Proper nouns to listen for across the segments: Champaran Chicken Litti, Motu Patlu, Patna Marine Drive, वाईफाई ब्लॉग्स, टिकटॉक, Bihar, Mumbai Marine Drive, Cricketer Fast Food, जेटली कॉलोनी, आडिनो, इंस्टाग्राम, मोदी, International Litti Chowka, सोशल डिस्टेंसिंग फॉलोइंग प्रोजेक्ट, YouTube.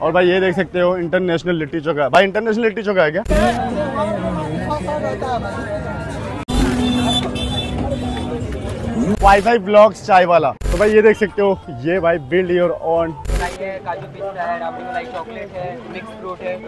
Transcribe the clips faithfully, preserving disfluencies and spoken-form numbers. और भाई ये देख सकते हो इंटरनेशनल लिट्टी चौका। भाई इंटरनेशनल लिट्टी चौका है क्या? वाईफाई ब्लॉग्स चाय वाला। तो भाई ये देख सकते हो, ये भाई बिल्ड योर ओन है, काजू पिस्ता है, राबड़ी मलाई चॉकलेट है, मिक्स फ्रूट है।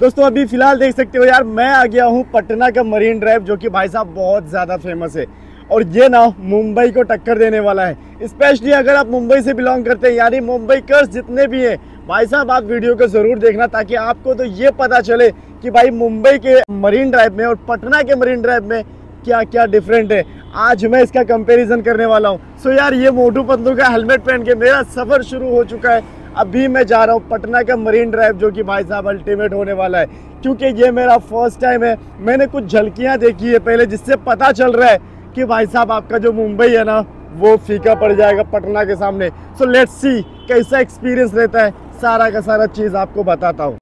दोस्तों अभी फिलहाल देख सकते हो यार, मैं आ गया हूँ पटना का मरीन ड्राइव, जो कि भाई साहब बहुत ज्यादा फेमस है और ये नाव मुंबई को टक्कर देने वाला है। स्पेशली अगर आप मुंबई से बिलोंग करते हैं, यानी मुंबई कर्स जितने भी हैं भाई साहब, आप वीडियो को जरूर देखना ताकि आपको तो ये पता चले कि भाई मुंबई के मरीन ड्राइव में और पटना के मरीन ड्राइव में क्या क्या डिफरेंट है। आज मैं इसका कंपैरिजन करने वाला हूँ। सो यार ये मोटू पतलू का हेलमेट पहन के मेरा सफ़र शुरू हो चुका है। अभी मैं जा रहा हूँ पटना का मरीन ड्राइव, जो कि भाई साहब अल्टीमेट होने वाला है, क्योंकि ये मेरा फर्स्ट टाइम है। मैंने कुछ झलकियाँ देखी है पहले, जिससे पता चल रहा है कि भाई साहब आपका जो मुंबई है ना, वो फीका पड़ जाएगा पटना के सामने। सो लेट्स सी कैसा एक्सपीरियंस रहता है, सारा का सारा चीज़ आपको बताता हूँ।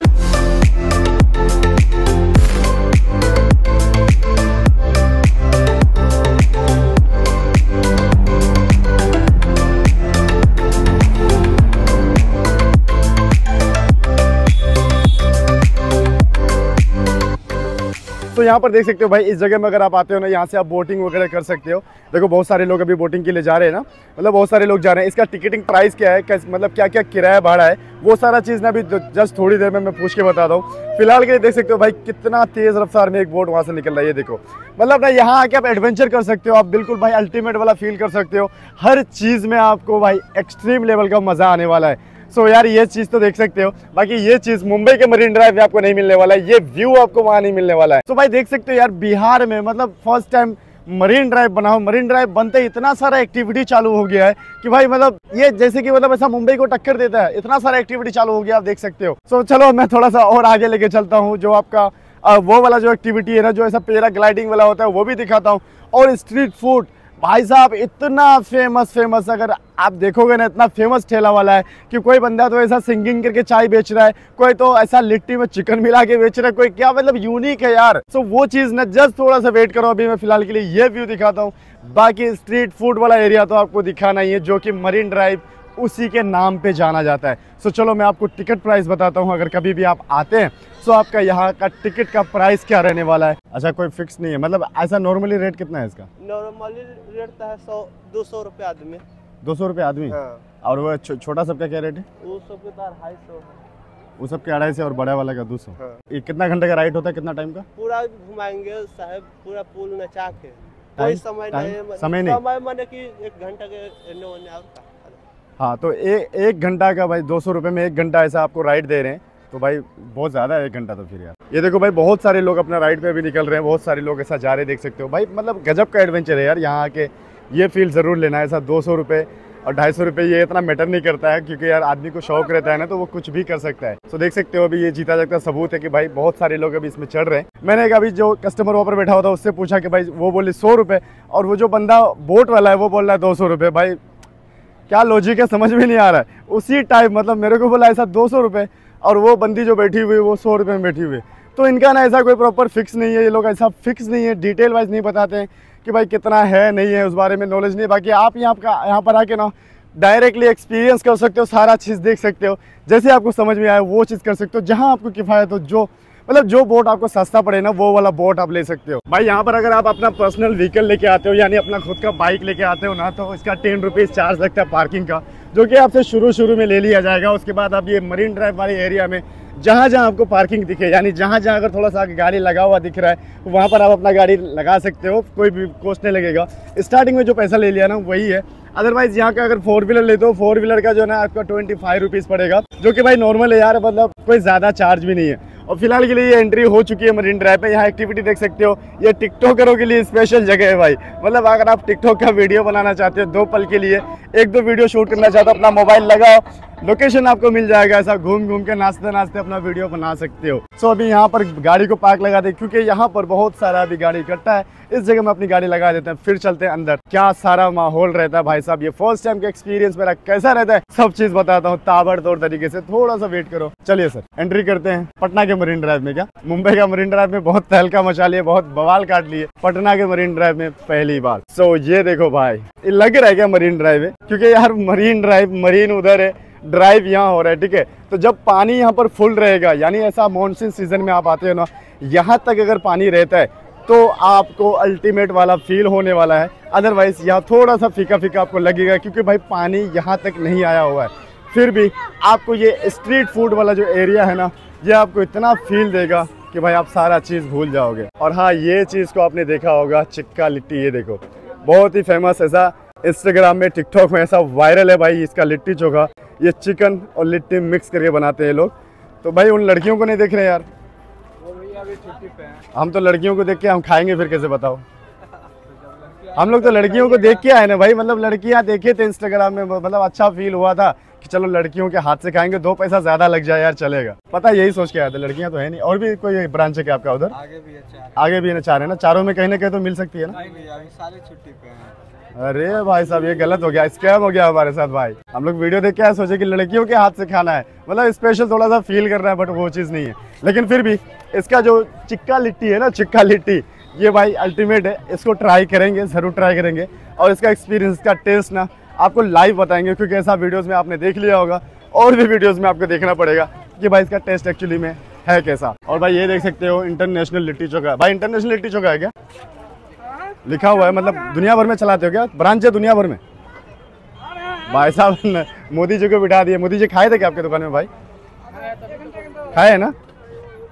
तो यहाँ पर देख सकते हो भाई, इस जगह में अगर आप आते हो ना, यहाँ से आप बोटिंग वगैरह कर सकते हो। देखो बहुत सारे लोग अभी बोटिंग के लिए जा रहे हैं ना, मतलब बहुत सारे लोग जा रहे हैं। इसका टिकटिंग प्राइस क्या है, मतलब क्या क्या किराया भाड़ा है, वो सारा चीज़ ना अभी जस्ट थोड़ी देर में मैं पूछ के बताता हूँ। फिलहाल के देख सकते हो भाई कितना तेज़ रफ्तार में एक बोट वहाँ से निकल रहा है, ये देखो। मतलब ना यहाँ आके आप एडवेंचर कर सकते हो, आप बिल्कुल भाई अल्टीमेट वाला फील कर सकते हो। हर चीज़ में आपको भाई एक्सट्रीम लेवल का मज़ा आने वाला है। सो so, यार ये चीज़ तो देख सकते हो। बाकी ये चीज़ मुंबई के मरीन ड्राइव में आपको नहीं मिलने वाला है, ये व्यू आपको वहाँ नहीं मिलने वाला है। तो so, भाई देख सकते हो यार, बिहार में मतलब फर्स्ट टाइम मरीन ड्राइव बना हो। मरीन ड्राइव बनते ही इतना सारा एक्टिविटी चालू हो गया है कि भाई मतलब ये जैसे कि मतलब ऐसा मुंबई को टक्कर देता है, इतना सारा एक्टिविटी चालू हो गया, आप देख सकते हो। सो so, चलो मैं थोड़ा सा और आगे लेके चलता हूँ, जो आपका आ, वो वाला जो एक्टिविटी है ना, जो ऐसा पैरा ग्लाइडिंग वाला होता है, वो भी दिखाता हूँ। और स्ट्रीट फूड भाई साहब इतना फेमस फेमस अगर आप देखोगे ना, इतना फेमस ठेला वाला है कि कोई बंदा तो ऐसा सिंगिंग करके चाय बेच रहा है, कोई तो ऐसा लिट्टी में चिकन मिला के बेच रहा है, कोई क्या, मतलब यूनिक है यार। सो वो चीज़ ना जस्ट थोड़ा सा वेट करो, अभी मैं फिलहाल के लिए ये व्यू दिखाता हूँ। बाकी स्ट्रीट फूड वाला एरिया तो आपको दिखाना ही है, जो कि मरीन ड्राइव उसी के नाम पे जाना जाता है। सो चलो मैं आपको टिकट प्राइस बताता हूँ, अगर कभी भी आप आते हैं। सो आपका यहाँ का टिकट का प्राइस क्या रहने वाला है? अच्छा कोई फिक्स नहीं है, मतलब ऐसा नॉर्मली रेट कितना है इसका? नॉर्मली रेट है सौ दो सौ रुपये आदमी। दो सौ रुपये आदमी? हाँ। और वो छो, छोटा सबका क्या रेट है? वो सबके ढाई सौ, वो सबके अढ़ाई सौ और बड़ा वाला का दो सौ। कितना घंटे का राइड होता है, कितना टाइम का? पूरा घुमाएंगे साहब, पूरा पुल नचा के, कोई समय नहीं, समय माने की एक घंटा के। हाँ तो ए, एक घंटा का भाई दो सौ रुपये में एक घंटा ऐसा आपको राइड दे रहे हैं, तो भाई बहुत ज़्यादा है एक घंटा तो फिर यार। ये देखो भाई बहुत सारे लोग अपना राइड पे अभी निकल रहे हैं, बहुत सारे लोग ऐसा जा रहे हैं, देख सकते हो भाई। मतलब गजब का एडवेंचर है यार, यहाँ आके ये फील ज़रूर लेना है। ऐसा दो सौ रुपये और ढाई सौ रुपये ये इतना मैटर नहीं करता है, क्योंकि यार आदमी को शौक रहता है ना, तो वो कुछ भी कर सकता है। तो देख सकते हो अभी ये जीता जागता सबूत है कि भाई बहुत सारे लोग अभी इसमें चढ़ रहे हैं। मैंने एक अभी जो कस्टमर वहाँ पर बैठा हुआ था उससे पूछा कि भाई, वो बोले सौ रुपये और वो जो बंदा बोट वाला है वो बोल रहा है दो सौ रुपये। भाई क्या लॉजिक है समझ में नहीं आ रहा है। उसी टाइप मतलब मेरे को बोला ऐसा दो सौ रुपये और वो बंदी जो बैठी हुई वो सौ रुपये में बैठी हुई। तो इनका ना ऐसा कोई प्रॉपर फिक्स नहीं है, ये लोग ऐसा फिक्स नहीं है, डिटेल वाइज नहीं बताते हैं कि भाई कितना है नहीं है, उस बारे में नॉलेज नहीं। बाकी आप यहाँ का यहाँ पर आके ना डायरेक्टली एक्सपीरियंस कर सकते हो, सारा चीज़ देख सकते हो, जैसे आपको समझ में आए वो चीज़ कर सकते हो। जहाँ आपको किफ़ायत हो, जो मतलब जो बोट आपको सस्ता पड़े ना, वो वाला बोट आप ले सकते हो। भाई यहाँ पर अगर आप अपना पर्सनल व्हीकल लेके आते हो, यानी अपना खुद का बाइक लेके आते हो ना, तो इसका टेन रुपीज़ चार्ज लगता है पार्किंग का, जो कि आपसे शुरू शुरू में ले लिया जाएगा। उसके बाद आप ये मरीन ड्राइव वाले एरिया में जहाँ जहाँ आपको पार्किंग दिखे, यानी जहाँ जहाँ अगर थोड़ा सा गाड़ी लगा हुआ दिख रहा है, वहाँ पर आप अपना गाड़ी लगा सकते हो, कोई भी कॉस्ट नहीं लगेगा। स्टार्टिंग में जो पैसा ले लिया ना वही है। अदरवाइज़ यहाँ का अगर फोर व्हीलर लेते हो, फोर व्हीलर का जो है ना आपका ट्वेंटी फाइव रुपीज़ पड़ेगा, जो कि भाई नॉर्मल है यार, मतलब कोई ज़्यादा चार्ज भी नहीं है। और फिलहाल के लिए ये एंट्री हो चुकी है मरीन ड्राइव में। यहाँ एक्टिविटी देख सकते हो, ये टिकटॉकरों के लिए स्पेशल जगह है भाई। मतलब अगर आप टिकटॉक का वीडियो बनाना चाहते हो, दो पल के लिए एक दो वीडियो शूट करना चाहते हो, अपना मोबाइल लगाओ लोकेशन आपको मिल जाएगा, ऐसा घूम घूम के नाचते नाचते अपना वीडियो बना सकते हो। सो so, अभी यहाँ पर गाड़ी को पार्क लगा दे क्योंकि यहाँ पर बहुत सारा अभी गाड़ी इकट्ठा है, इस जगह में अपनी गाड़ी लगा देते हैं, फिर चलते हैं अंदर। क्या सारा माहौल रहता है भाई साहब, ये फर्स्ट टाइम का एक्सपीरियंस मेरा कैसा रहता है सब चीज बताता हूँ ताबड़तोड़ तरीके से, थोड़ा सा वेट करो। चलिए सर एंट्री करते हैं पटना के मरीन ड्राइव में। क्या मुंबई का मरीन ड्राइव में बहुत तहलका मचा लिए, बहुत बवाल काट लिए, पटना के मरीन ड्राइव में पहली बार। सो so, ये देखो भाई, ये लग रहा है क्या मरीन ड्राइव है, क्योंकि यार मरीन ड्राइव मरीन उधर है, ड्राइव यहाँ हो रहा है। ठीक है, तो जब पानी यहाँ पर फुल रहेगा, यानी ऐसा मॉनसून सीजन में आप आते हो ना, यहाँ तक अगर पानी रहता है तो आपको अल्टीमेट वाला फील होने वाला है। अदरवाइज यहाँ थोड़ा सा फीका फीका आपको लगेगा क्योंकि भाई पानी यहाँ तक नहीं आया हुआ है। फिर भी आपको ये स्ट्रीट फूड वाला जो एरिया है ना, ये आपको इतना फील देगा कि भाई आप सारा चीज़ भूल जाओगे। और हाँ, ये चीज़ को आपने देखा होगा, चिक्का लिट्टी, ये देखो बहुत ही फेमस, ऐसा इंस्टाग्राम में टिकटॉक में ऐसा वायरल है भाई इसका लिट्टी चोखा। ये चिकन और लिट्टी मिक्स करके बनाते हैं लोग। तो भाई उन लड़कियों को नहीं देख रहे यार, वो भैया भी छुट्टी पे हैं। हम तो लड़कियों को देख के हम खाएंगे फिर कैसे बताओ। हम लोग तो लड़कियों को देख के आए ना भाई, मतलब लड़कियां देखे थे इंस्टाग्राम में, मतलब अच्छा फील हुआ था कि चलो लड़कियों के हाथ से खाएंगे, दो पैसा ज्यादा लग जाए यार चलेगा। पता यही सोच के आया था, लड़कियां तो है नहीं। और भी कोई ब्रांच है क्या आपका उधर? आगे भी है, आगे भी है ना, चार है ना, चारों में कहीं ना कहीं तो मिल सकती है ना। अरे भाई साहब ये गलत हो गया, स्कैम हो गया हमारे साथ भाई। हम लोग वीडियो देख के आए, सोचे कि लड़कियों के हाथ से खाना है, मतलब स्पेशल थोड़ा सा फील करना है, बट वो चीज़ नहीं है। लेकिन फिर भी इसका जो चिक्का लिट्टी है ना, चिक्का लिट्टी, ये भाई अल्टीमेट है, इसको ट्राई करेंगे, ज़रूर ट्राई करेंगे। और इसका एक्सपीरियंस, इसका टेस्ट ना आपको लाइव बताएंगे, क्योंकि ऐसा वीडियोज़ में आपने देख लिया होगा, और भी वीडियोज़ में आपको देखना पड़ेगा कि भाई इसका टेस्ट एक्चुअली में है कैसा। और भाई ये देख सकते हो इंटरनेशनल लिट्टी चौका, भाई इंटरनेशनल लिट्टी चौका है क्या लिखा हुआ है, मतलब दुनिया भर में चलाते हो क्या, ब्रांच है दुनिया भर में? भाई साहब मोदी जी को बिठा दिए। मोदी जी खाए थे क्या आपके दुकान में भाई? खाए है ना।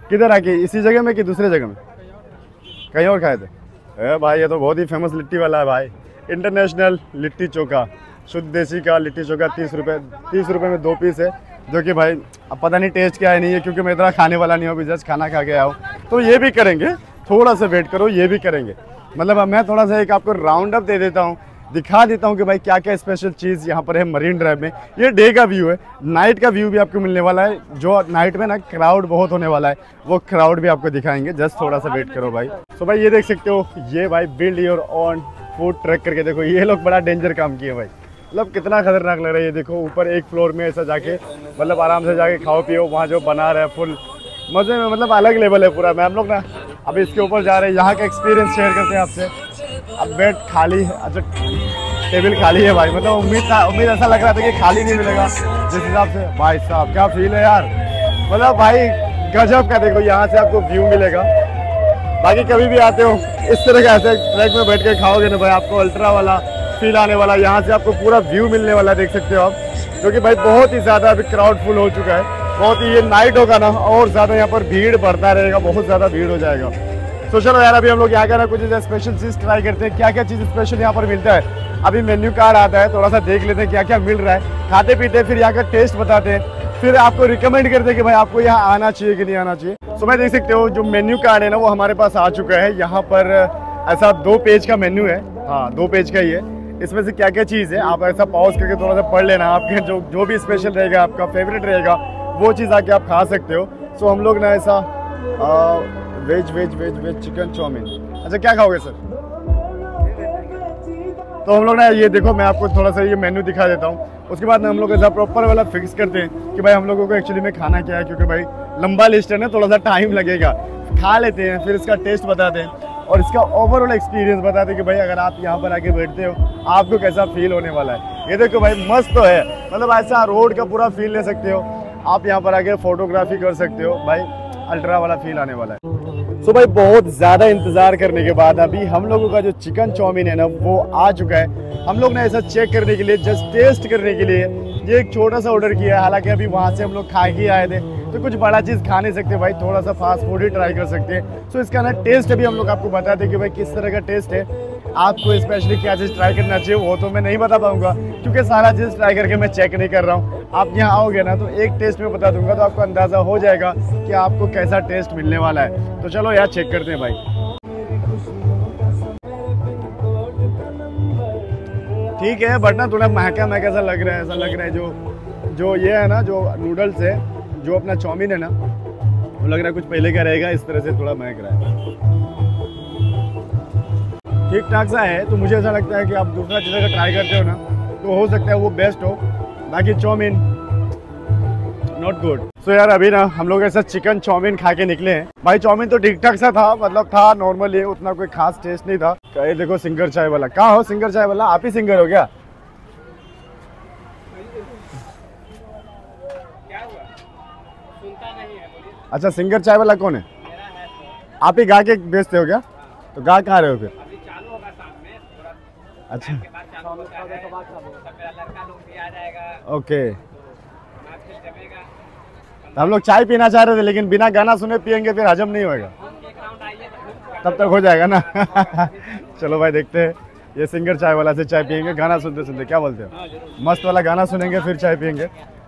किधर आके, इसी जगह में कि दूसरे जगह में कहीं और खाए थे? ए भाई ये तो बहुत ही फेमस लिट्टी वाला है भाई, इंटरनेशनल लिट्टी चौका, शुद्ध देसी का लिट्टी चौका। तीस रुपये तीस रुपये में दो पीस है, जो कि भाई अब पता नहीं टेस्ट क्या है नहीं है, क्योंकि मैं इतना खाने वाला नहीं हूँ, अभी जस्ट खाना खा के आया हूँ। तो ये भी करेंगे, थोड़ा सा वेट करो, ये भी करेंगे, मतलब अब मैं थोड़ा सा एक आपको राउंड अप दे देता हूँ, दिखा देता हूँ कि भाई क्या क्या स्पेशल चीज़ यहाँ पर है मरीन ड्राइव में। ये डे का व्यू है, नाइट का व्यू भी आपको मिलने वाला है, जो नाइट में ना क्राउड बहुत होने वाला है, वो क्राउड भी आपको दिखाएंगे, जस्ट थोड़ा सा वेट करो भाई। तो भाई ये देख सकते हो, ये भाई build your own food track करके, देखो ये लोग बड़ा डेंजर काम किए भाई, मतलब कितना खतरनाक लग रहा है। ये देखो ऊपर एक फ्लोर में ऐसा जाके, मतलब आराम से जाके खाओ पियो, वहाँ जो बना रहा है फुल मज़े में, मतलब अलग लेवल है पूरा। मैं हम लोग ना अब इसके ऊपर जा रहे हैं, यहाँ का एक्सपीरियंस शेयर करते हैं आपसे। अब बेड खाली है, अच्छा टेबल खाली है भाई, मतलब उम्मीद था, उम्मीद ऐसा लग रहा था कि खाली नहीं मिलेगा जिस हिसाब से। भाई साहब क्या फील है यार, मतलब भाई गजब का। देखो यहाँ से आपको व्यू मिलेगा, बाकी कभी भी आते हो इस तरह का ऐसे ट्रैक में बैठ के खाओगे ना भाई, आपको अल्ट्रा वाला फील आने वाला। यहाँ से आपको पूरा व्यू मिलने वाला, देख सकते हो आप, क्योंकि भाई बहुत ही ज़्यादा अभी क्राउड फुल हो चुका है, बहुत ही। ये नाइट होगा ना और ज़्यादा यहाँ पर भीड़ बढ़ता रहेगा, बहुत ज़्यादा भीड़ हो जाएगा। तो चलो यार अभी हम लोग यहाँ का ना कुछ स्पेशल चीज़ ट्राई करते हैं, क्या क्या चीज़ स्पेशल यहाँ पर मिलता है। अभी मेन्यू कार्ड आता है, थोड़ा सा देख लेते हैं क्या क्या मिल रहा है, खाते पीते हैं, फिर यहाँ का टेस्ट बताते हैं, फिर आपको रिकमेंड करते हैं कि भाई आपको यहाँ आना चाहिए कि नहीं आना चाहिए। तो मैं देख सकते हो जो मेन्यू कार्ड है ना वो हमारे पास आ चुका है। यहाँ पर ऐसा दो पेज का मेन्यू है, हाँ दो पेज का ही है, इसमें से क्या क्या चीज़ है आप ऐसा पॉज करके थोड़ा सा पढ़ लेना, आपके जो जो भी स्पेशल रहेगा, आपका फेवरेट रहेगा, वो चीज़ आके आप खा सकते हो। सो हम लोग ना ऐसा veg veg veg veg chicken chowmein, अच्छा क्या खाओगे सर? तो हम लोग ना ये देखो, मैं आपको थोड़ा सा ये मेन्यू दिखा देता हूँ, उसके बाद ना हम लोग ऐसा प्रॉपर वाला फिक्स करते हैं कि भाई हम लोगों को एक्चुअली में खाना क्या है, क्योंकि भाई लंबा लिस्ट है ना, थोड़ा सा टाइम लगेगा। खा लेते हैं, फिर इसका टेस्ट बताते हैं और इसका ओवरऑल एक्सपीरियंस बताते हैं कि भाई अगर आप यहाँ पर आके बैठते हो आपको कैसा फील होने वाला है। ये देखो भाई मस्त तो है, मतलब ऐसा रोड का पूरा फील ले सकते हो आप, यहाँ पर आके फोटोग्राफी कर सकते हो, भाई अल्ट्रा वाला फील आने वाला है। सो भाई बहुत ज़्यादा इंतज़ार करने के बाद अभी हम लोगों का जो चिकन चाउमीन है ना वो आ चुका है। हम लोग ने ऐसा चेक करने के लिए, जस्ट टेस्ट करने के लिए ये एक छोटा सा ऑर्डर किया है, हालांकि अभी वहाँ से हम लोग खा के आए थे तो कुछ बड़ा चीज़ खा नहीं सकते भाई, थोड़ा सा फास्ट फूड ही ट्राई कर सकते हैं। सो इसका ना टेस्ट अभी हम लोग आपको बता दें कि भाई किस तरह का टेस्ट है, आपको स्पेशली क्या चीज़ ट्राई करना चाहिए वो तो मैं नहीं बता पाऊंगा, क्योंकि सारा चीज़ ट्राई करके मैं चेक नहीं कर रहा हूँ। आप यहाँ आओगे ना तो एक टेस्ट में बता दूंगा, तो आपको अंदाज़ा हो जाएगा कि आपको कैसा टेस्ट मिलने वाला है। तो चलो यार चेक करते हैं भाई। ठीक है, बट ना थोड़ा महका महका सा लग रहा है, ऐसा लग रहा है जो जो ये है ना, जो नूडल्स है, जो अपना चाउमीन है ना, वो लग रहा है कुछ पहले का रहेगा, इस तरह से थोड़ा महक रहा है। ठीक ठाक सा है, तो मुझे ऐसा लगता है कि आप दूसरा चीज़ अगर ट्राई करते हो ना तो हो सकता है वो बेस्ट हो, बाकी चाउमीन नॉट गुड। सो यार अभी ना हम लोग ऐसा चिकन चाउमीन खा के निकले हैं। भाई चाउमीन तो ठीक ठाक सा था, मतलब था नॉर्मली, उतना कोई खास टेस्ट नहीं था। कहे देखो सिंगर चाय वाला, कहाँ हो सिंगर चाय वाला, आप ही सिंगर हो क्या? अच्छा सिंगर चाय वाला कौन है? मेरा है तो। आप ही गा के बेचते हो क्या? तो गा कहाँ रहे हो फिर? अभी चालू होगा शाम में थोड़ा। अच्छा ओके, तो हम लोग चाय पीना चाह रहे थे लेकिन बिना गाना सुने पियेंगे फिर हजम नहीं होएगा, तब तक हो जाएगा ना। चलो भाई देखते हैं, ये सिंगर चाय वाला से चाय पियेंगे गाना सुनते सुनते, क्या बोलते हो? मस्त वाला गाना सुनेंगे फिर चाय पियेंगे।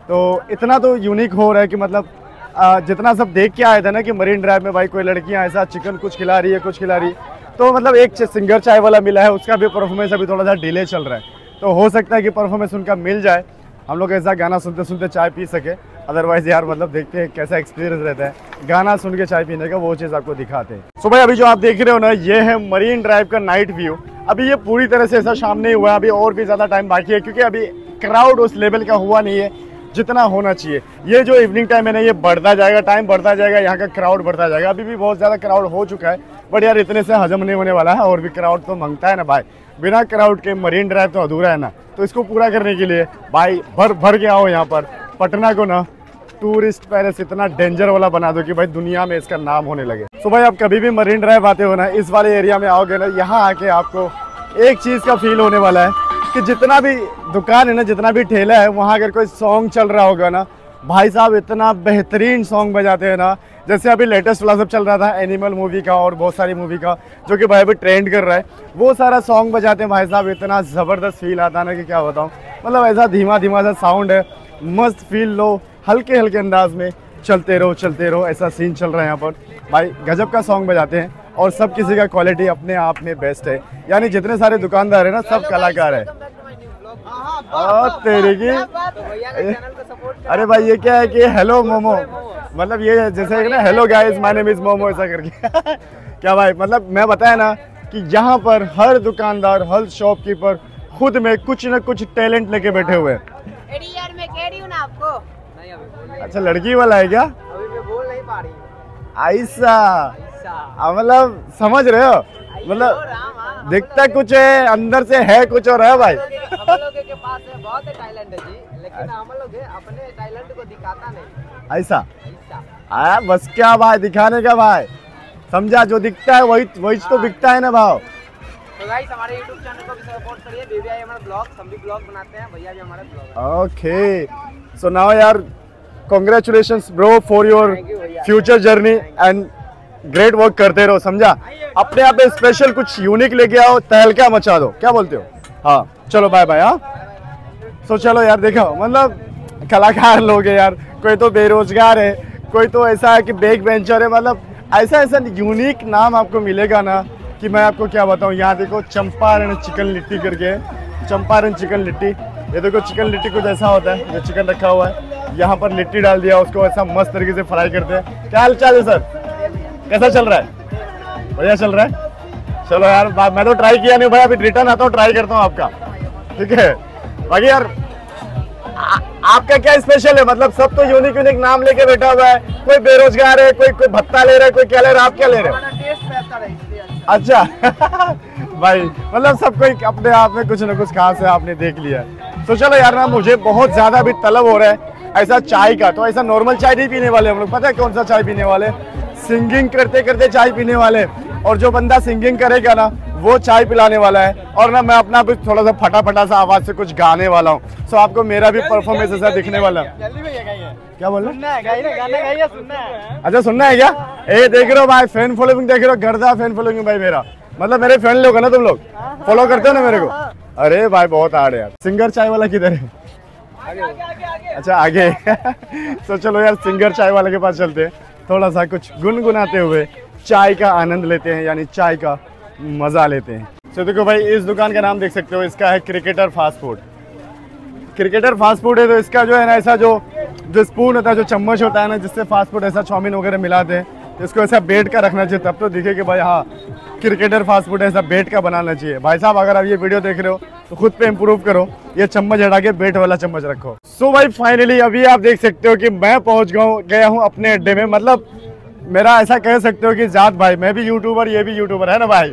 तो इतना तो यूनिक हो रहा है कि मतलब आ, जितना सब देख के आए थे ना कि मरीन ड्राइव में भाई कोई लड़कियां ऐसा चिकन कुछ खिला रही है कुछ खिला रही है, तो मतलब एक सिंगर चाय वाला मिला है, उसका भी परफॉर्मेंस अभी थोड़ा सा डिले चल रहा है, तो हो सकता है कि परफॉर्मेंस उनका मिल जाए, हम लोग ऐसा गाना सुनते सुनते चाय पी सके। अदरवाइज यार मतलब देखते हैं कैसा एक्सपीरियंस रहता है गाना सुन के चाय पीने का, वो चीज़ आपको दिखाते हैं। सो भाई अभी जो आप देख रहे हो ना, ये है मरीन ड्राइव का नाइट व्यू। अभी ये पूरी तरह से ऐसा शाम नहीं हुआ है, अभी और भी ज़्यादा टाइम बाकी है, क्योंकि अभी क्राउड उस लेवल का हुआ नहीं है जितना होना चाहिए। ये जो इवनिंग टाइम है ना, ये बढ़ता जाएगा, टाइम बढ़ता जाएगा, यहाँ का क्राउड बढ़ता जाएगा। अभी भी बहुत ज़्यादा क्राउड हो चुका है, बट यार इतने से हजम नहीं होने वाला है, और भी क्राउड तो मांगता है ना भाई, बिना क्राउड के मरीन ड्राइव तो अधूरा है ना। तो इसको पूरा करने के लिए भाई भर भर के आओ यहाँ पर, पटना को ना टूरिस्ट पैलेस इतना डेंजर वाला बना दो कि भाई दुनिया में इसका नाम होने लगे। तो भाई आप कभी भी मरीन ड्राइव आते हो ना, इस वाले एरिया में आओगे ना, यहाँ आके आपको एक चीज़ का फील होने वाला है कि जितना भी दुकान है ना, जितना भी ठेला है, वहाँ अगर कोई सॉन्ग चल रहा होगा ना, भाई साहब इतना बेहतरीन सॉन्ग बजाते हैं ना। जैसे अभी लेटेस्ट वाला सब चल रहा था एनिमल मूवी का और बहुत सारी मूवी का, जो कि भाई अभी ट्रेंड कर रहा है, वो सारा सॉन्ग बजाते हैं भाई साहब, इतना ज़बरदस्त फील आता है ना कि क्या बताऊँ। मतलब ऐसा धीमा धीमा सा साउंड है, मस्त फील लो, हल्के हल्के अंदाज में चलते रहो चलते रहो, ऐसा सीन चल रहा है यहाँ पर। भाई गजब का सॉन्ग बजाते हैं, और सब किसी का क्वालिटी अपने आप में बेस्ट है, यानी जितने सारे दुकानदार हैं ना सब कलाकार है। और तेरे की अरे भाई ये क्या है कि हेलो मोमो, मतलब ये जैसे ना hello guys my name is momo, ऐसा करके क्या भाई, मतलब मैं बताया ना कि यहाँ पर हर दुकानदार हर शॉपकीपर खुद में कुछ ना कुछ टैलेंट लेके बैठे हुए हैं। यार मैं कह रही हूँ ना आपको। अच्छा लड़की वाला है क्या? अभी मैं बोल नहीं पा रही। आयशा मतलब समझ रहे हो, मतलब दिखता कुछ है अंदर से है कुछ और है भाई। हम लोगों के पास बहुत टैलेंट है जी, लेकिन हम लोग अपने टैलेंट को दिखाता नहीं। ऐसा आया बस क्या भाई दिखाने का, भाई समझा, जो दिखता है वही वही तो बिकता है ना भाव। तो गाइस हमारे YouTube चैनल को भी सपोर्ट करिए, भैया हमारा ब्लॉग, हम भी ब्लॉग बनाते हैं, भैया भी हमारा ब्लॉग। ओके सो नाउ यार congratulations bro for your future journey and great work करते रहो, समझा। अपने आप में स्पेशल कुछ यूनिक लेके आओ, तहलका मचा दो, क्या बोलते हो? हाँ चलो बाय बाय। हाँ सो चलो यार देखो, मतलब कलाकार लोग हैं यार, कोई तो बेरोजगार है, कोई तो ऐसा है कि बैक बेंचर है, मतलब ऐसा ऐसा यूनिक नाम आपको मिलेगा ना कि मैं आपको क्या बताऊँ। यहाँ देखो चंपारण चिकन लिट्टी करके, चंपारण चिकन लिट्टी, ये देखो चिकन लिट्टी कुछ ऐसा होता है, ये चिकन रखा हुआ है, यहाँ पर लिट्टी डाल दिया, उसको ऐसा मस्त तरीके से फ्राई करते हैं। क्या हाल चाल है सर, कैसा चल रहा है? बढ़िया चल रहा है। चलो यार मैं तो ट्राई किया नहीं भाई, अभी रिटर्न आता हूँ ट्राई करता हूँ आपका, ठीक है। बाकी यार आ, आपका क्या स्पेशल है, मतलब सब तो यूनिक यूनिक नाम लेके बैठा हुआ है, कोई बेरोजगार है, कोई कोई भत्ता ले रहा है, कोई क्या ले रहा है, आप क्या ले रहे हो? अच्छा भाई मतलब सब कोई अपने आप में कुछ ना कुछ खास है, आपने देख लिया। तो चलो यार ना मुझे बहुत ज्यादा अभी तलब हो रहा है ऐसा चाय का, तो ऐसा नॉर्मल चाय नहीं पीने वाले हम लोग, पता है कौन सा चाय पीने वाले? सिंगिंग करते करते चाय पीने वाले, और जो बंदा सिंगिंग करेगा ना वो चाय पिलाने वाला है, और ना मैं अपना भी थोड़ा सा फटा फटा सा आवाज से कुछ गाने वाला हूँ। सो आपको मेरा भी परफॉर्मेंस ऐसा दिखने वाला। क्या बोल रहे? अच्छा सुनना है क्या? ए देख रहे हो भाई फैन फॉलोइंग, देख रहे हो गर्दा फैन फॉलोइंग भाई मेरा, मतलब मेरे फैन लोग है ना तुम लोग, फॉलो करते हो ना मेरे को? अरे भाई बहुत हार्ड है यार। सिंगर चाय वाला किधर है? अच्छा आगे। तो चलो यार सिंगर चाय वाले के पास चलते हैं, थोड़ा सा कुछ गुनगुनाते हुए चाय का आनंद लेते हैं, यानी चाय का मज़ा लेते हैं। तो देखो भाई, इस दुकान का नाम देख सकते हो, इसका है cricketer fast food. Cricketer fast food है तो इसका जो है ना ऐसा जो जो स्पून होता है, जो चम्मच होता है ना जिससे फास्ट फूड ऐसा चाउमीन वगैरह मिलाते हैं, तो इसको ऐसा बैठ का रखना चाहिए, तब तो दिखे कि भाई हाँ क्रिकेटर फास्ट फूड ऐसा बैठ का बनाना चाहिए। भाई साहब अगर आप ये वीडियो देख रहे हो तो खुद पे इम्प्रूव करो, ये चम्मच हटा के बैठ वाला चम्मच रखो। सो so भाई फाइनली अभी आप देख सकते हो कि मैं पहुँच गया हूँ अपने अड्डे में, मतलब मेरा ऐसा कह सकते हो कि जात भाई, मैं भी यूट्यूबर ये भी यूट्यूबर है ना भाई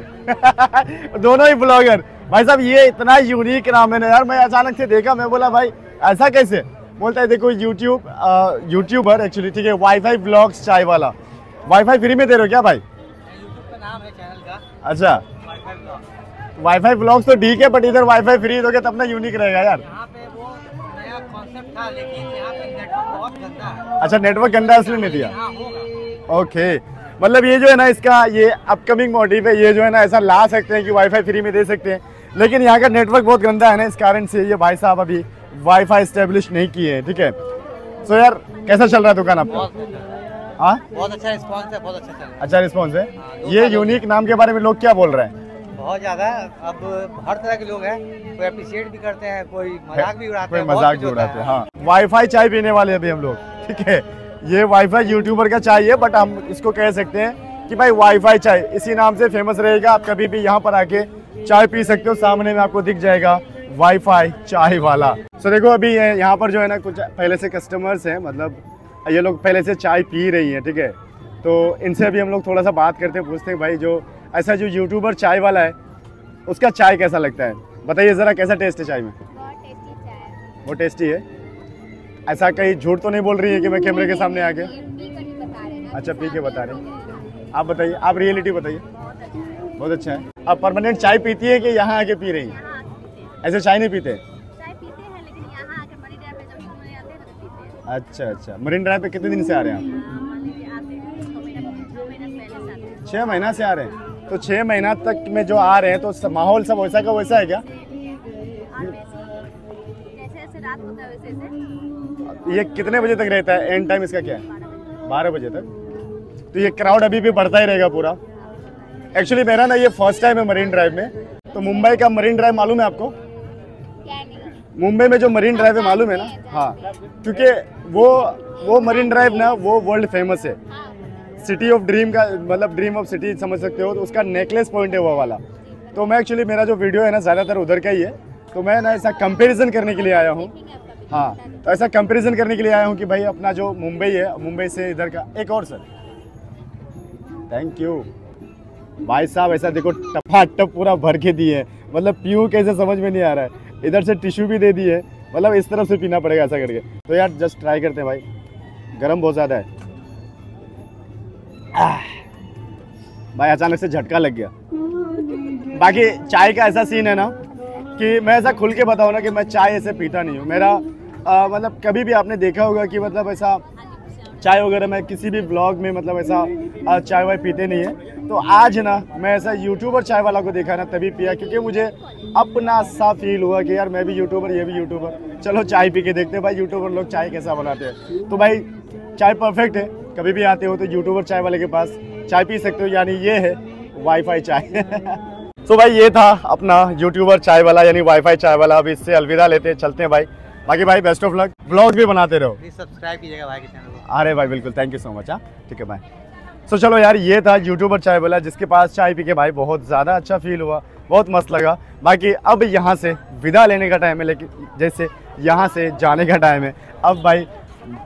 दोनों ही ब्लॉगर। भाई साहब ये इतना यूनिक नाम है ना यार, मैं अचानक से देखा, मैं बोला भाई ऐसा कैसे, बोलता है देखो यूट्यूब यूट्यूबर एक्चुअली, ठीक है, वाईफाई ब्लॉग्स चाय वाला। वाईफाई फ्री में दे रहे हो क्या भाई? यूट्यूब का नाम है चैनल का। अच्छा वाईफाई ब्लॉग्स तो ठीक है, बट इधर वाईफाई फ्री दोगे तब ना यूनिक रहेगा यार। यहाँ पे वो नया कॉन्सेप्ट था, लेकिन यहाँ पे नेटवर्क बहुत गंदा है। अच्छा नेटवर्क गंदा इसलिए नहीं दिया, ओके okay. मतलब ये जो है ना इसका ये अपकमिंग मोटिव है, ये जो है ना ऐसा ला सकते हैं कि वाईफाई फ्री में दे सकते हैं, लेकिन यहाँ का नेटवर्क बहुत गंदा है ना, इस कारण से ये भाई साहब अभी वाईफाई एस्टेब्लिश नहीं किए हैं, ठीक है। सो so यार कैसा चल रहा है दुकान आपका? हाँ बहुत अच्छा रिस्पॉन्स है, बहुत अच्छा चल रहा है। अच्छा रिस्पॉन्स है। आ, ये यूनिक नाम के बारे में लोग क्या बोल रहे हैं? बहुत ज़्यादा, अब हर तरह के लोग हैं, कोई अप्रिशिएट भी करते हैं, कोई मजाक भी उड़ाते हैं, मजाक भी उड़ाते हैं। हाँ वाईफाई चाय पीने वाले अभी हम लोग, ठीक है, ये वाईफाई यूट्यूबर का चाहिए, बट हम इसको कह सकते हैं कि भाई वाईफाई चाय इसी नाम से फेमस रहेगा। आप कभी भी यहाँ पर आके चाय पी सकते हो, सामने में आपको दिख जाएगा वाईफाई चाय वाला। सो देखो अभी ये यहाँ पर जो है ना कुछ पहले से कस्टमर्स हैं, मतलब ये लोग पहले से चाय पी रही हैं, ठीक है, तो इनसे अभी हम लोग थोड़ा सा बात करते हैं, पूछते हैं भाई जो ऐसा जो यूट्यूबर चाय वाला है उसका चाय कैसा लगता है, बताइए ज़रा कैसा टेस्ट है चाय में? बहुत टेस्टी है। ऐसा कहीं झूठ तो नहीं बोल रही है कि मैं कैमरे के सामने आके? अच्छा पी के बता रही। आप बताइए, आप रियलिटी बताइए। बहुत अच्छा है। आप परमानेंट चाय पीती है कि यहाँ आके पी रही है? ऐसे चाय नहीं पीते? अच्छा अच्छा, मरीन ड्राइव पे कितने दिन से आ रहे हैं आप? छः महीना से आ रहे हैं। तो छः महीना तक में जो आ रहे हैं तो माहौल सब वैसा का वैसा है क्या? ये कितने बजे तक रहता है एंड टाइम इसका क्या है? बारह बजे तक। तो ये क्राउड अभी भी बढ़ता ही रहेगा पूरा। एक्चुअली मेरा ना ये फर्स्ट टाइम है मरीन ड्राइव में, तो मुंबई का मरीन ड्राइव मालूम है आपको? मुंबई में जो मरीन ड्राइव है मालूम है ना? हाँ, क्योंकि वो वो मरीन ड्राइव ना वो वर्ल्ड फेमस है, सिटी ऑफ ड्रीम का, मतलब ड्रीम ऑफ सिटी समझ सकते हो, तो उसका नेकलेस पॉइंट है वो वाला। तो मैं एक्चुअली मेरा जो वीडियो है ना ज़्यादातर उधर का ही है, तो मैं ना ऐसा कंपेरिजन करने के लिए आया हूँ। हाँ तो ऐसा कंपैरिजन करने के लिए आया हूँ कि भाई अपना जो मुंबई है, मुंबई से इधर का एक और। Sir thank you. भाई साहब ऐसा देखो टपाटप पूरा भर के दिए, मतलब पीऊँ कैसे समझ में नहीं आ रहा है, इधर से टिश्यू भी दे दिए, मतलब इस तरफ से पीना पड़ेगा ऐसा करके। तो यार जस्ट ट्राई करते हैं भाई, गर्म बहुत ज़्यादा है। आह, भाई अचानक से झटका लग गया। बाकी चाय का ऐसा सीन है ना कि मैं ऐसा खुल के बताऊँ ना कि मैं चाय ऐसे पीता नहीं हूँ। मेरा आ, मतलब कभी भी आपने देखा होगा कि मतलब ऐसा चाय वगैरह मैं किसी भी ब्लॉग में मतलब ऐसा चाय वाय पीते नहीं है। तो आज ना मैं ऐसा यूट्यूबर चाय वाला को देखा ना तभी पिया, क्योंकि मुझे अपना सा फील हुआ कि यार मैं भी यूट्यूबर ये भी यूट्यूबर, चलो चाय पी के देखते हैं भाई यूट्यूबर लोग चाय कैसा बनाते हैं। तो भाई चाय परफेक्ट है, कभी भी आते हो तो यूट्यूबर चाय वाले के पास चाय पी सकते हो, यानी ये है वाईफाई चाय। तो भाई ये था अपना यूट्यूबर चाय वाला यानी वाईफाई चाय वाला, अभी इससे अलविदा लेते हैं, चलते हैं भाई। बाकी भाई बेस्ट ऑफ लक, ब्लॉग भी बनाते रहो, प्लीज सब्सक्राइब कीजिएगा भाई के चैनल को। अरे भाई बिल्कुल, थैंक यू सो मच। हाँ ठीक है भाई। सो चलो यार ये था यूट्यूबर चाय वाला, जिसके पास चाय पी के भाई बहुत ज़्यादा अच्छा फील हुआ, बहुत मस्त लगा। बाकी अब यहाँ से विदा लेने का टाइम है, लेकिन जैसे यहाँ से जाने का टाइम है। अब भाई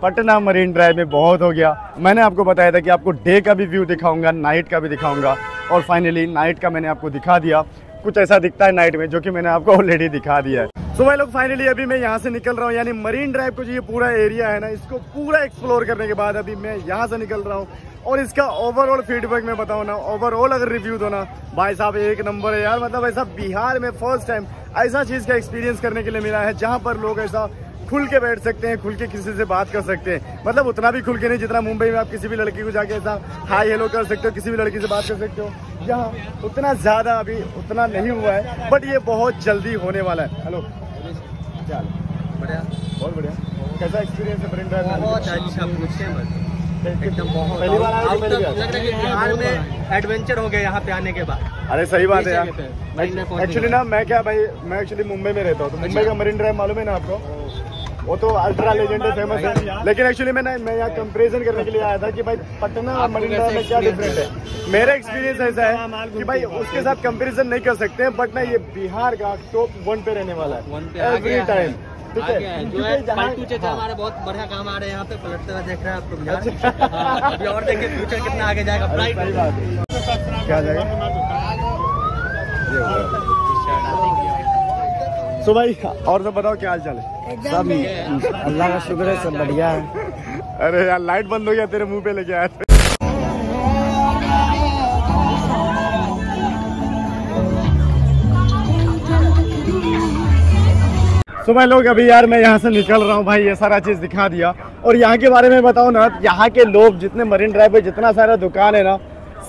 पटना मरीन ड्राइव में बहुत हो गया, मैंने आपको बताया था कि आपको डे का भी व्यू दिखाऊंगा, नाइट का भी दिखाऊंगा, और फाइनली नाइट का मैंने आपको दिखा दिया। कुछ ऐसा दिखता है नाइट में जो कि मैंने आपको ऑलरेडी दिखा दिया है। सो so, भाई लोग फाइनली अभी मैं यहाँ से निकल रहा हूँ, यानी मरीन ड्राइव को जो ये पूरा एरिया है ना इसको पूरा एक्सप्लोर करने के बाद अभी मैं यहाँ से निकल रहा हूँ। और इसका ओवरऑल फीडबैक मैं बताऊँ ना, ओवरऑल अगर रिव्यू दो ना भाई साहब एक नंबर है यार। मतलब ऐसा बिहार में फर्स्ट टाइम ऐसा चीज़ का एक्सपीरियंस करने के लिए मिला है, जहाँ पर लोग ऐसा खुल के बैठ सकते हैं, खुल के किसी से बात कर सकते हैं, मतलब उतना भी खुल के नहीं जितना मुंबई में आप किसी भी लड़की को जाके ऐसा हाई हेलो कर सकते हो, किसी भी लड़की से बात कर सकते हो, यहाँ उतना ज़्यादा अभी उतना नहीं हुआ है, बट ये बहुत जल्दी होने वाला है। हेलो चल बढ़िया, बहुत बढ़िया। कैसा एक्सपीरियंस है मरीन ड्राइव? बहुत अच्छा, पूछते हैं एकदम। पहली बार आया, बिहार में एडवेंचर हो गया यहाँ पे आने के बाद। अरे सही बात है यार। एक्चुअली ना मैं क्या भाई, मैं एक्चुअली मुंबई में रहता हूँ तो मुंबई का मरीन ड्राइव मालूम है ना आपको, वो तो अल्ट्रा लेजेंड फेमस है। लेकिन एक्चुअली मैं ना मैं यहाँ कंपेरिजन करने के लिए आया था कि भाई पटना और मरीन ड्राइव में क्या डिफरेंट है। मेरा एक्सपीरियंस ऐसा है कि भाई उसके साथ कंपेरिजन नहीं कर सकते हैं, बट ना ये बिहार का टॉप वन पे रहने वाला है एवरी टाइम। हमारा बहुत बढ़िया काम आ रहा है यहाँ पे, पलटते हुए देख रहे हैं आपको बिहार अभी, और देखिए फ्यूचर कितना आगे जाएगा। क्या जाएगा सो भाई और सब बताओ क्या हाल चाल है? सब अल्लाह का शुक्र है, सब बढ़िया है। अरे यार लाइट बंद हो गया, तेरे मुंह पे लेके आया था। तो भाई लोग अभी यार मैं यहाँ से निकल रहा हूँ भाई, ये सारा चीज़ दिखा दिया। और यहाँ के बारे में बताओ ना, यहाँ के लोग जितने मरीन ड्राइव पे जितना सारा दुकान है ना,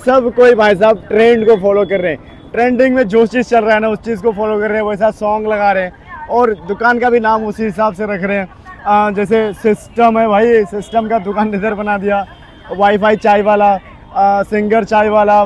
सब कोई भाई साहब ट्रेंड को फॉलो कर रहे हैं। ट्रेंडिंग में जो चीज़ चल रहा है ना उस चीज़ को फॉलो कर रहे हैं, वैसा सॉन्ग लगा रहे हैं और दुकान का भी नाम उसी हिसाब से रख रहे हैं। आ, जैसे सिस्टम है भाई, सिस्टम का दुकान इधर बना दिया, वाईफाई चाय वाला, आ, सिंगर चाय वाला,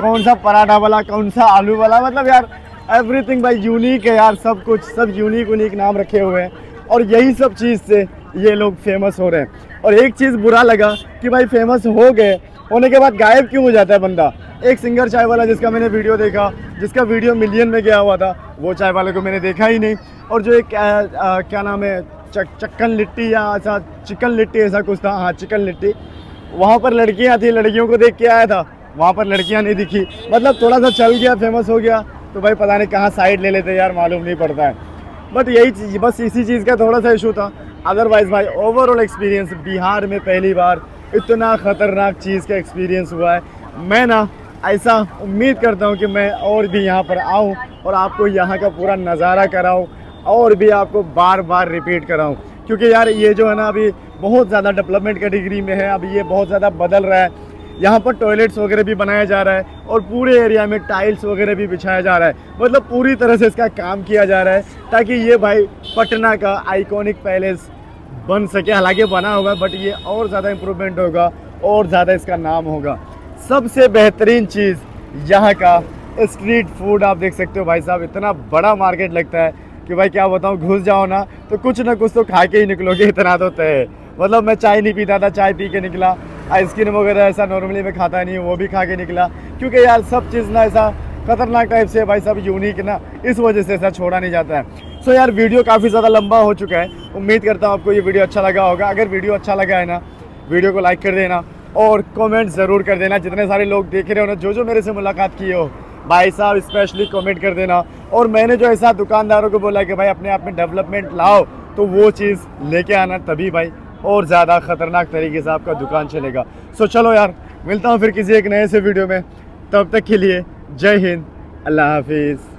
कौन सा पराठा वाला, कौन सा आलू वाला, मतलब यार एवरीथिंग भाई यूनिक है यार। सब कुछ सब यूनिक यूनिक नाम रखे हुए हैं और यही सब चीज़ से ये लोग फेमस हो रहे हैं। और एक चीज़ बुरा लगा कि भाई फेमस हो गए, होने के बाद गायब क्यों हो जाता है बंदा। एक सिंगर चाय वाला जिसका मैंने वीडियो देखा, जिसका वीडियो मिलियन में गया हुआ था, वो चाय वाले को मैंने देखा ही नहीं। और जो एक आ, आ, क्या नाम है, चक, चक्कन लिट्टी या ऐसा चिकन लिट्टी ऐसा कुछ था, हाँ चिकन लिट्टी, वहाँ पर लड़कियाँ थी, लड़कियों को देख के आया था, वहाँ पर लड़कियाँ नहीं दिखी। मतलब थोड़ा सा चल गया, फेमस हो गया तो भाई पता नहीं कहाँ साइड ले लेते यार, मालूम नहीं पड़ता है। बट यही चीज़, बस इसी चीज़ का थोड़ा सा इशू था। अदरवाइज़ भाई ओवरऑल एक्सपीरियंस बिहार में पहली बार इतना ख़तरनाक चीज़ का एक्सपीरियंस हुआ है। मैं ना ऐसा उम्मीद करता हूँ कि मैं और भी यहाँ पर आऊँ और आपको यहाँ का पूरा नज़ारा कराऊँ और भी आपको बार बार रिपीट कराऊँ, क्योंकि यार ये जो है ना अभी बहुत ज़्यादा डेवलपमेंट कैटेगरी में है, अभी ये बहुत ज़्यादा बदल रहा है। यहाँ पर टॉयलेट्स वगैरह भी बनाया जा रहा है और पूरे एरिया में टाइल्स वगैरह भी बिछाया जा रहा है, मतलब पूरी तरह से इसका काम किया जा रहा है ताकि ये भाई पटना का आइकॉनिक पैलेस बन सके। हालांकि बना होगा बट ये और ज़्यादा इम्प्रूवमेंट होगा और ज़्यादा इसका नाम होगा। सबसे बेहतरीन चीज़ यहाँ का स्ट्रीट फूड आप देख सकते हो भाई साहब, इतना बड़ा मार्केट लगता है कि भाई क्या बताऊँ, घुस जाओ ना तो कुछ ना कुछ तो खा के ही निकलोगे, इतना तो तय है। मतलब मैं चाय नहीं पीता था, चाय पी के निकला, आइसक्रीम वगैरह ऐसा नॉर्मली मैं खाता नहीं, वो भी खा के निकला, क्योंकि यार सब चीज़ ना ऐसा खतरनाक टाइप से भाई साहब यूनिक ना, इस वजह से ऐसा छोड़ा नहीं जाता है। सो so, यार वीडियो काफ़ी ज़्यादा लंबा हो चुका है, उम्मीद करता हूँ आपको ये वीडियो अच्छा लगा होगा। अगर वीडियो अच्छा लगा है ना, वीडियो को लाइक कर देना और कमेंट ज़रूर कर देना। जितने सारे लोग देख रहे हो ना, जो जो मेरे से मुलाकात किए हो भाई साहब, स्पेशली कमेंट कर देना। और मैंने जो ऐसा दुकानदारों को बोला कि भाई अपने आप में डेवलपमेंट लाओ, तो वो चीज़ लेके आना, तभी भाई और ज़्यादा ख़तरनाक तरीके से आपका दुकान चलेगा। सो so, चलो यार मिलता हूँ फिर किसी एक नए से वीडियो में, तब तक के लिए जय हिंद, अल्लाह हाफिज़।